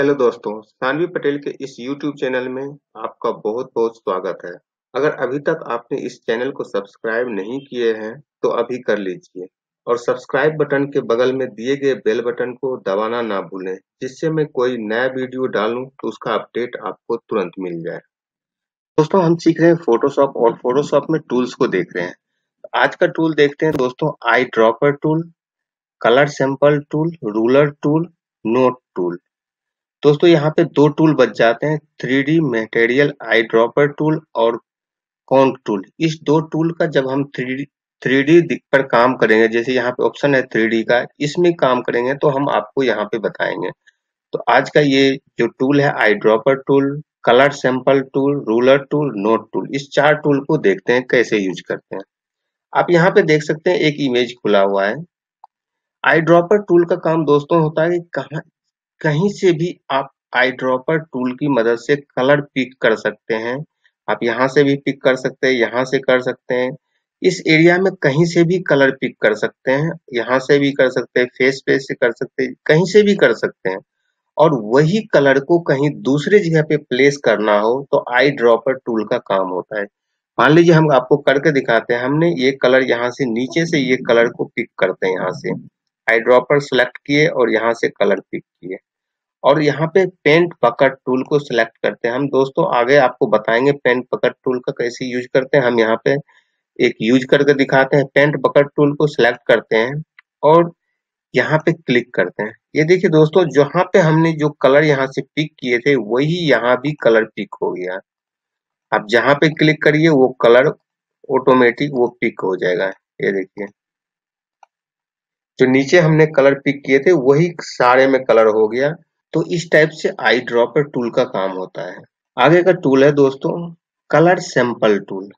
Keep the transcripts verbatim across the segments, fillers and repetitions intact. Hello दोस्तों, शानवी पटेल के इस YouTube चैनल में आपका बहुत बहुत स्वागत है। अगर अभी तक आपने इस चैनल को सब्सक्राइब नहीं किए हैं तो अभी कर लीजिए और सब्सक्राइब बटन के बगल में दिए गए बेल बटन को दबाना ना भूलें, जिससे मैं कोई नया वीडियो डालूं तो उसका अपडेट आपको तुरंत मिल जाए। दोस्तों, हम सीख रहे हैं फोटोशॉप और फोटोशॉप में टूल्स को देख रहे हैं। आज का टूल देखते हैं दोस्तों, eye dropper tool, colour sample tool, ruler tool, note tool. दोस्तों, यहाँ पे दो टूल बच जाते हैं, three D material eye dropper tool और कॉन्क टूल। इस दो टूल का जब हम थ्री डी थ्री डी पर काम करेंगे, जैसे यहाँ पे ऑप्शन है थ्री डी का, इसमें काम करेंगे तो हम आपको यहाँ पे बताएंगे। तो आज का ये जो टूल है, eye dropper tool, colour sample tool, ruler tool, note tool, इस चार टूल को देखते हैं कैसे यूज करते हैं। आप यहाँ पे देख सकते हैं एक इमेज खुला हुआ है। आई ड्रॉपर टूल का काम दोस्तों होता है कि कहाँ कहीं से भी आप आई ड्रॉपर टूल की मदद से कलर पिक कर सकते हैं। आप यहाँ से भी पिक कर सकते हैं, यहाँ से कर सकते हैं, इस एरिया में कहीं से भी कलर पिक कर सकते हैं, यहाँ से भी कर सकते हैं, फेस पे से कर सकते हैं, कहीं से भी कर सकते हैं। और वही कलर को कहीं दूसरे जगह पे प्लेस करना हो तो आई ड्रॉपर टूल का काम होता है। मान लीजिए हम आपको करके दिखाते हैं। हमने ये कलर यहाँ से, नीचे से ये कलर को पिक करते हैं, यहाँ से आई ड्रॉपर सेलेक्ट किए और यहाँ से कलर पिक किए और यहाँ पे पेंट पकड़ टूल को सिलेक्ट करते हैं हम। दोस्तों, आगे आपको बताएंगे पेंट पकड़ टूल का कैसे यूज करते हैं। हम यहाँ पे एक यूज करके दिखाते हैं। पेंट पकड़ टूल को सिलेक्ट करते हैं और यहाँ पे क्लिक करते हैं। ये देखिए दोस्तों, जहाँ पे हमने जो कलर यहाँ से पिक किए थे वही यहाँ भी कलर पिक हो गया। आप जहाँ पे क्लिक करिए वो कलर ऑटोमेटिक वो पिक हो जाएगा। ये देखिए, जो नीचे हमने कलर पिक किए थे वही सारे में कलर हो गया। तो इस टाइप से आई ड्रॉपर टूल का काम होता है। आगे का टूल है दोस्तों, colour sample tool.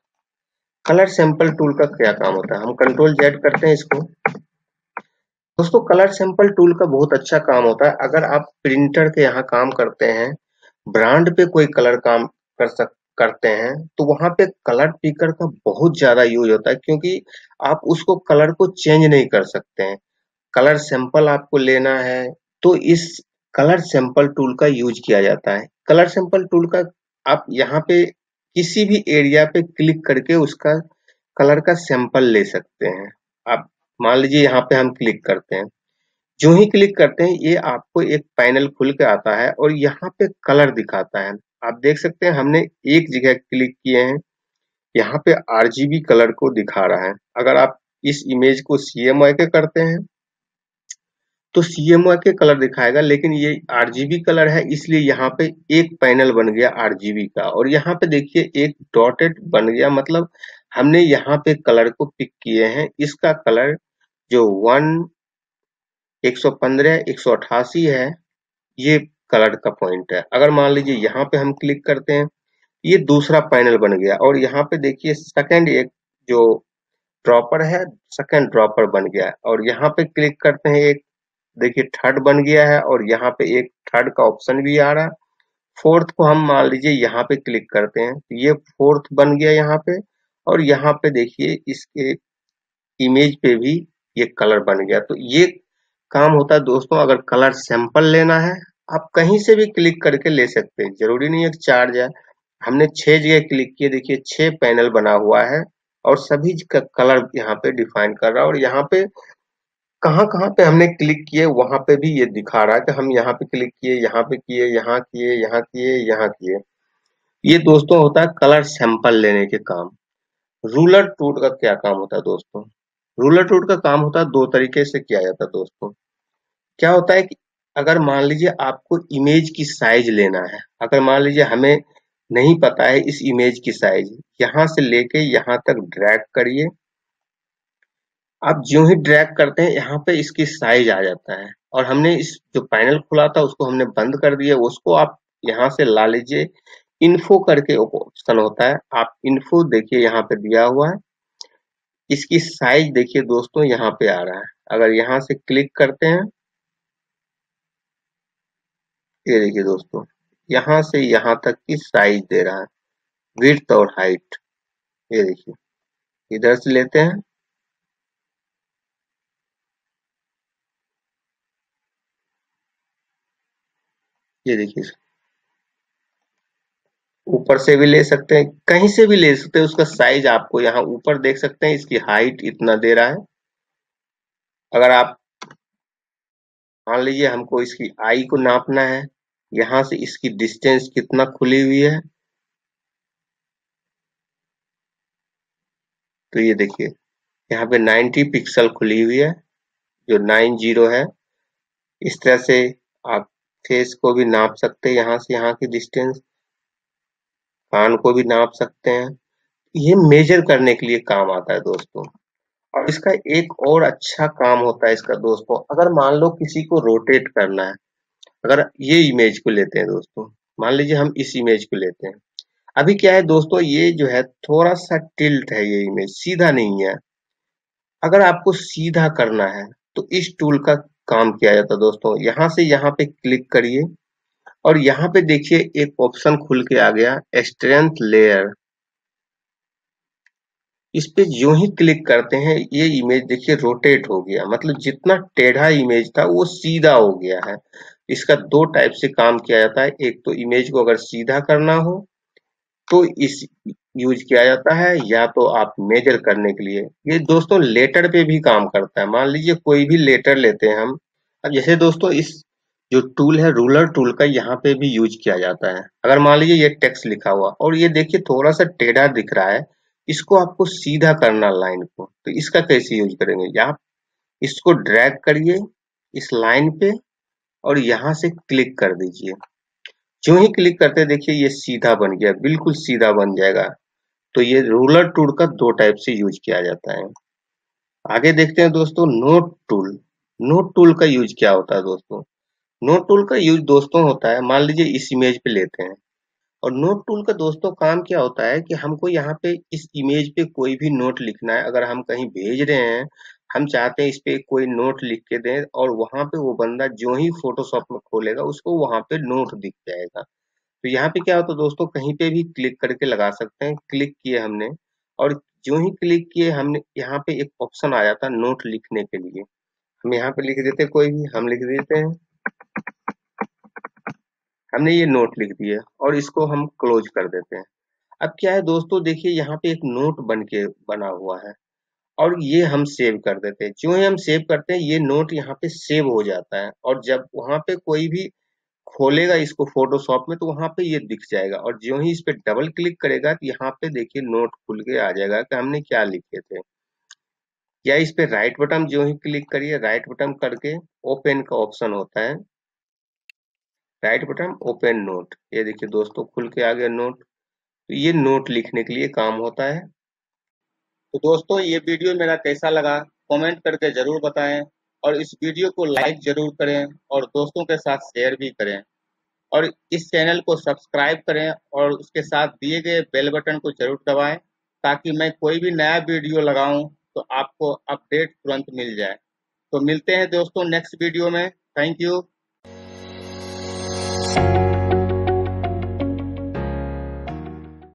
Colour sample tool का क्या काम होता है, हम कंट्रोल जेड करते हैं इसको। दोस्तों, कलर सैंपल टूल का बहुत अच्छा काम होता है। अगर आप प्रिंटर के यहाँ काम करते हैं, ब्रांड पे कोई कलर काम कर सक करते हैं तो वहाँ पे कलर पिकर का बहुत ज्यादा यूज होता है, क्योंकि आप उसको कलर को चेंज नहीं कर सकते हैं। कलर सैंपल आपको लेना है तो इस कलर सैंपल टूल का यूज किया जाता है। कलर सैंपल टूल का आप यहाँ पे किसी भी एरिया पे क्लिक करके उसका कलर का सैंपल ले सकते हैं। आप मान लीजिए यहाँ पे हम क्लिक करते हैं, जो ही क्लिक करते हैं ये आपको एक पैनल खुल के आता है और यहाँ पे कलर दिखाता है। आप देख सकते हैं हमने एक जगह क्लिक किए हैं, यहाँ पे आरजीबी कलर को दिखा रहा है। अगर आप इस इमेज को सीएमवाई के करते हैं तो सीएमओ के कलर दिखाएगा, लेकिन ये आरजीबी कलर है इसलिए यहाँ पे एक पैनल बन गया आरजीबी का। और यहाँ पे देखिए एक डॉटेड बन गया, मतलब हमने यहाँ पे कलर को पिक किए हैं। इसका कलर जो वन एक सौ पंद्रह एक सौ अट्ठासी है, ये कलर का पॉइंट है। अगर मान लीजिए यहाँ पे हम क्लिक करते हैं, ये दूसरा पैनल बन गया और यहाँ पे देखिए सेकेंड एक जो ड्रॉपर है, सेकेंड ड्रॉपर बन गया। और यहाँ पे क्लिक करते हैं, एक देखिए थर्ड बन गया है और यहाँ पे एक थर्ड का ऑप्शन भी आ रहा है। फोर्थ को हम मान लीजिए यहाँ पे क्लिक करते हैं, ये फोर्थ बन गया यहाँ पे। और यहाँ पे देखिए इसके इमेज पे भी ये कलर बन गया। तो ये काम होता है दोस्तों, अगर कलर सैंपल लेना है आप कहीं से भी क्लिक करके ले सकते हैं, जरूरी नहीं है चार जाए। हमने छह जगह क्लिक किए, देखिए छह पैनल बना हुआ है और सभी का कलर यहाँ पे डिफाइन कर रहा है। और यहाँ पे कहाँ कहाँ पे हमने क्लिक किए वहां पे भी ये दिखा रहा है कि हम यहाँ पे क्लिक किए, यहाँ पे किए, यहाँ किए, यहाँ किए, यहाँ किए। ये दोस्तों होता है कलर सैंपल लेने के काम। रूलर टूल का क्या काम होता है दोस्तों, रूलर टूल का काम होता है दो तरीके से किया जाता है दोस्तों। क्या होता है कि अगर मान लीजिए आपको इमेज की साइज लेना है, अगर मान लीजिए हमें नहीं पता है इस इमेज की साइज, यहाँ से लेके यहाँ तक ड्रैग करिए। आप जो ही ड्रैग करते हैं यहाँ पे इसकी साइज आ जाता है। और हमने इस जो पैनल खुला था उसको हमने बंद कर दिया, उसको आप यहाँ से ला लीजिए। इन्फो करके ऑप्शन होता है, आप इन्फो देखिए यहाँ पे दिया हुआ है। इसकी साइज देखिए दोस्तों यहाँ पे आ रहा है। अगर यहाँ से क्लिक करते हैं, ये देखिए दोस्तों यहाँ से यहाँ तक की साइज दे रहा है, विड्थ और हाइट। ये देखिए इधर से लेते हैं, ये देखिए ऊपर से भी ले सकते हैं, कहीं से भी ले सकते हैं। उसका साइज आपको यहाँ ऊपर देख सकते हैं, इसकी हाइट इतना दे रहा है। अगर आप मान लीजिए हमको इसकी आई को नापना है, यहाँ से इसकी डिस्टेंस कितना खुली हुई है, तो ये देखिए यहाँ पे नब्बे पिक्सल खुली हुई है जो नब्बे है। इस तरह से आप फेस को भी नाप सकते हैं, यहाँ से यहाँ की डिस्टेंस, कान को भी नाप सकते हैं। ये मेजर करने के लिए काम आता है दोस्तों। और इसका एक और अच्छा काम होता है इसका दोस्तों, अगर मान लो किसी को रोटेट करना है, अगर ये इमेज को लेते हैं दोस्तों, मान लीजिए हम इस इमेज को लेते हैं। अभी क्या है दोस्तों, ये जो है थोड़ा सा टिल्ट है, ये इमेज सीधा नहीं है। अगर आपको सीधा करना है तो इस टूल का काम किया जाता है दोस्तों, यहाँ से यहाँ पे क्लिक करिए और यहाँ पे देखिए एक ऑप्शन खुल के आ गया स्ट्रेंथ लेयर। इस पे जो ही क्लिक करते हैं ये इमेज देखिए रोटेट हो गया, मतलब जितना टेढ़ा इमेज था वो सीधा हो गया है। इसका दो टाइप से काम किया जाता है, एक तो इमेज को अगर सीधा करना हो तो इस यूज किया जाता है, या तो आप मेजर करने के लिए। ये दोस्तों लेटर पे भी काम करता है। मान लीजिए कोई भी लेटर लेते हैं हम, अब जैसे दोस्तों इस जो टूल है रूलर टूल का यहाँ पे भी यूज किया जाता है। अगर मान लीजिए ये टेक्स्ट लिखा हुआ और ये देखिए थोड़ा सा टेढ़ा दिख रहा है, इसको आपको सीधा करना लाइन को, तो इसका कैसे यूज करेंगे, या इसको ड्रैग करिए इस लाइन पे और यहाँ से क्लिक कर दीजिए। जो ही क्लिक करते देखिए ये सीधा बन गया, बिल्कुल सीधा बन जाएगा। तो ये रूलर टूल का दो टाइप से यूज किया जाता है। आगे देखते हैं दोस्तों नोट टूल। नोट टूल का यूज क्या होता है दोस्तों, नोट टूल का यूज दोस्तों होता है, मान लीजिए इस इमेज पे लेते हैं, और नोट टूल का दोस्तों काम क्या होता है कि हमको यहाँ पे इस इमेज पे कोई भी नोट लिखना है। अगर हम कहीं भेज रहे हैं, हम चाहते हैं इस पे कोई नोट लिख के दें, और वहां पे वो बंदा जो ही फोटोशॉप में खोलेगा उसको वहां पे नोट दिख जाएगा। तो यहाँ पे क्या होता है दोस्तों, कहीं पे भी क्लिक करके लगा सकते हैं। क्लिक किए हमने और जो ही क्लिक किए हमने, यहाँ पे एक ऑप्शन आ जाता है नोट लिखने के लिए। हम यहाँ पे लिख देते, कोई भी हम लिख देते हैं, हमने ये नोट लिख दिया और इसको हम क्लोज कर देते हैं। अब क्या है दोस्तों, देखिए यहाँ पे एक नोट बन के बना हुआ है और ये हम सेव कर देते हैं। जो ही हम सेव करते हैं ये नोट यहाँ पे सेव हो जाता है, और जब वहाँ पे कोई भी खोलेगा इसको फोटोशॉप में तो वहाँ पे ये दिख जाएगा। और जो ही इस पे डबल क्लिक करेगा तो यहाँ पे देखिए नोट खुल के आ जाएगा कि हमने क्या लिखे थे। या इस पे राइट बटन जो ही क्लिक करिए, राइट बटन करके ओपन का ऑप्शन होता है, राइट बटन ओपन नोट। ये देखिए दोस्तों खुल के आ गया नोट। तो ये नोट लिखने के लिए काम होता है। तो दोस्तों ये वीडियो मेरा कैसा लगा कमेंट करके जरूर बताएं, और इस वीडियो को लाइक जरूर करें और दोस्तों के साथ शेयर भी करें, और इस चैनल को सब्सक्राइब करें और उसके साथ दिए गए बेल बटन को जरूर दबाएं, ताकि मैं कोई भी नया वीडियो लगाऊं तो आपको अपडेट तुरंत मिल जाए। तो मिलते हैं दोस्तों नेक्स्ट वीडियो में। Thank you.